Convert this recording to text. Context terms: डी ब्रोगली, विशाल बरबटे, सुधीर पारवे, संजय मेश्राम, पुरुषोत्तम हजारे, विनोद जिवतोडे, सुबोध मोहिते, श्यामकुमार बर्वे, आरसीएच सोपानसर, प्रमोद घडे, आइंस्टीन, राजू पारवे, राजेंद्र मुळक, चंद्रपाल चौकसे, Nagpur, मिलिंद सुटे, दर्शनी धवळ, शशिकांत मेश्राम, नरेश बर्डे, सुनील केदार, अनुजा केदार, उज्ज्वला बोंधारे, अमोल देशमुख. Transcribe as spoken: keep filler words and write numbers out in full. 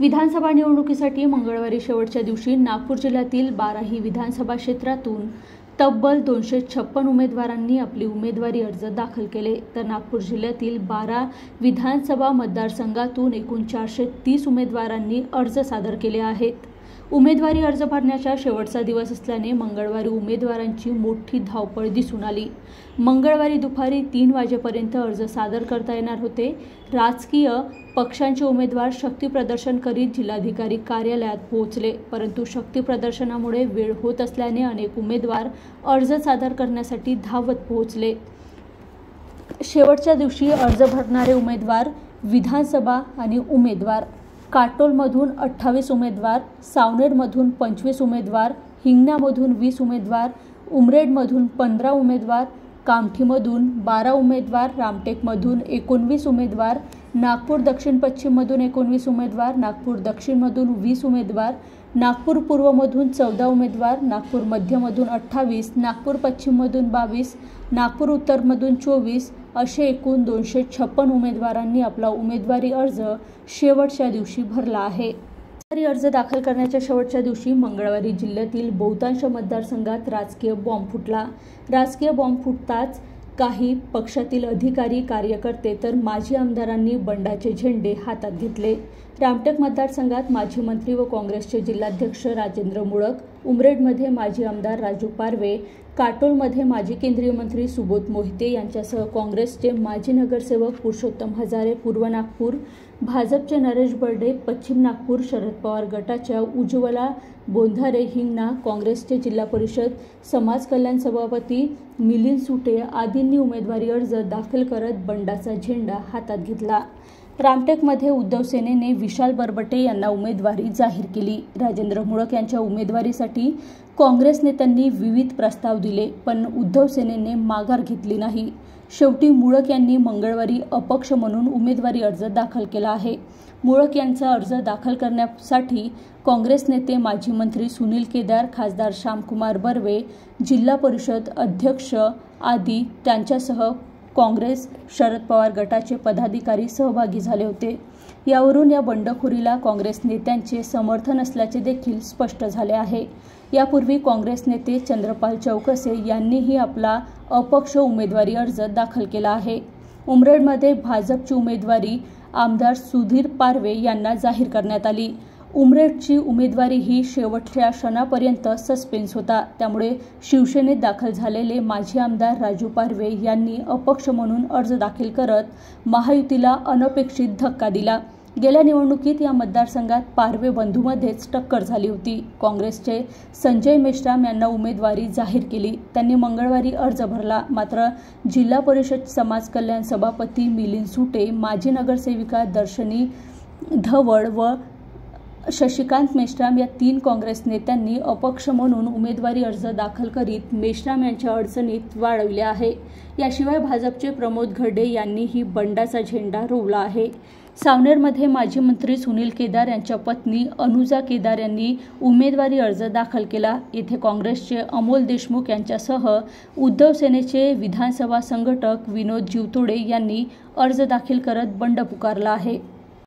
विधानसभा निवडणुकीसाठी मंगळवारी शेवटच्या दिवशी नागपूर जिल्ह्यातील बाराही विधानसभा क्षेत्रातून तब्बल दोनशे छप्पन उमेदवारांनी आपली उमेदवारी अर्ज दाखल केले। तर नागपूर जिल्ह्यातील बारा विधानसभा मतदारसंघातून एकूण चारशे तीस उमेदवारांनी अर्ज सादर केले आहेत। उमेदवारी अर्ज भरण्याचा शेवटचा दिवस असल्याने मंगळवारी उमेदवारांची मोठी धावपळ दिसून आली। मंगळवारी दुपारी तीन वाजेपर्यंत अर्ज सादर करता येणार होते। राजकीय पक्षांचे उमेदवार शक्ती प्रदर्शन करीत जिल्हाधिकारी कार्यालयात पोहोचले, परंतु शक्ती प्रदर्शनामुळे वेळ होत असल्याने अनेक उमेदवार अर्ज सादर करण्यासाठी धावत पोहोचले। शेवटच्या दिवशी अर्ज भरणारे उमेदवार विधानसभा आणि उमेदवार काटोलमधून अठ्ठावीस उमेदवार, सावनेरमधून पंचवीस उमेदवार, हिंगणामधून वीस उमेदवार, उमरेडमधून पंधरा उमेदवार, कामठीमधून बारा उमेदवार, रामटेकमधून एकोणवीस उमेदवार, नागपूर दक्षिण पश्चिममधून एकोणवीस उमेदवार, नागपूर दक्षिणमधून वीस उमेदवार, नागपूर पूर्वमधून चौदा उमेदवार, नागपूर मध्यमधून अठ्ठावीस, नागपूर पश्चिममधून बावीस, नागपूर उत्तरमधून चोवीस असे एकूण दोनशे छप्पन उमेदवारांनी आपला उमेदवारी अर्ज शेवटच्या दिवशी भरला आहे। अर्ज दाखल करण्याच्या शेवटच्या दिवशी मंगळवारी जिल्ह्यातील बहुतांश मतदारसंघात राजकीय बॉम्ब फुटला। राजकीय बॉम्ब फुटताच काही पक्षातील अधिकारी कार्यकर्ते तर माजी आमदारांनी बंडाचे झेंडे हातात घेतले। रामटेक मतदारसंघात माजी मंत्री व काँग्रेसचे जिल्हाध्यक्ष राजेंद्र मुळक, उमरेडमध्ये माजी आमदार राजू पारवे, काटोलमध्ये माजी केंद्रीय मंत्री सुबोध मोहिते यांच्यासह काँग्रेसचे माजी नगरसेवक पुरुषोत्तम हजारे पूर्व नागपूर, भाजपचे नरेश बर्डे पश्चिम नागपूर, शरद पवार गटाच्या उज्ज्वला बोंधारे हिंगणा, काँग्रेसचे जिल्हा परिषद समाज कल्याण सभापती मिलिंद सुटे आदींनी उमेदवारी अर्ज दाखल करत बंडाचा झेंडा हातात घेतला। रामटेकमध्ये उद्धव सेनेने विशाल बरबटे यांना उमेदवारी जाहीर केली। राजेंद्र मुळक यांच्या उमेदवारीसाठी काँग्रेस नेत्यांनी विविध प्रस्ताव दिले, पण उद्धव सेनेने माघार घेतली नाही। शेवटी मुळक यांनी मंगळवारी अपक्ष म्हणून उमेदवारी अर्ज दाखल केला आहे। मुळक यांचा अर्ज दाखल करण्यासाठी काँग्रेस नेते माजी मंत्री सुनील केदार, खासदार श्यामकुमार बर्वे, जिल्हा परिषद अध्यक्ष आदी त्यांच्यासह काँग्रेस शरद पवार गटाचे पदाधिकारी सहभागी झाले होते। यावरून या बंडखोरीला काँग्रेस नेत्यांचे समर्थन असल्याचे देखील स्पष्ट झाले आहे। यापूर्वी काँग्रेस नेते चंद्रपाल चौकसे यांनीही आपला अपक्ष उमेदवारी अर्ज दाखल केला आहे। उमरेडमध्ये भाजपची उमेदवारी आमदार सुधीर पारवे यांना जाहीर करण्यात आली। उमरेडची उमेदवारी ही शेवटच्या क्षणापर्यंत सस्पेन्स होता, त्यामुळे शिवसेनेत दाखल झालेले माजी आमदार राजू पारवे यांनी अपक्ष म्हणून अर्ज दाखल करत महायुतीला अनपेक्षित धक्का दिला। गेल्या निवडणुकीत या मतदारसंघात पारवे बंधूमध्येच टक्कर झाली होती। काँग्रेसचे संजय मेश्राम यांना उमेदवारी जाहीर केली, त्यांनी मंगळवारी अर्ज भरला, मात्र जिल्हा परिषद समाज कल्याण सभापती मिलिंद सुटे, माजी नगरसेविका दर्शनी धवळ व शशिकांत मेश्राम या तीन काँग्रेस नेत्यांनी अपक्ष म्हणून उमेदवारी अर्ज दाखल करीत मेश्राम यांच्या अडचणीत वाढवले आहे। याशिवाय भाजपचे प्रमोद घडे यांनीही बंडाचा झेंडा रोवला आहे। सावनेरमध्ये माजी मंत्री सुनील केदार यांच्या पत्नी अनुजा केदार यांनी उमेदवारी अर्ज दाखल केला। येथे काँग्रेसचे अमोल देशमुख यांच्यासह उद्धव सेनेचे विधानसभा संघटक विनोद जिवतोडे यांनी अर्ज दाखल करत बंड पुकारला आहे।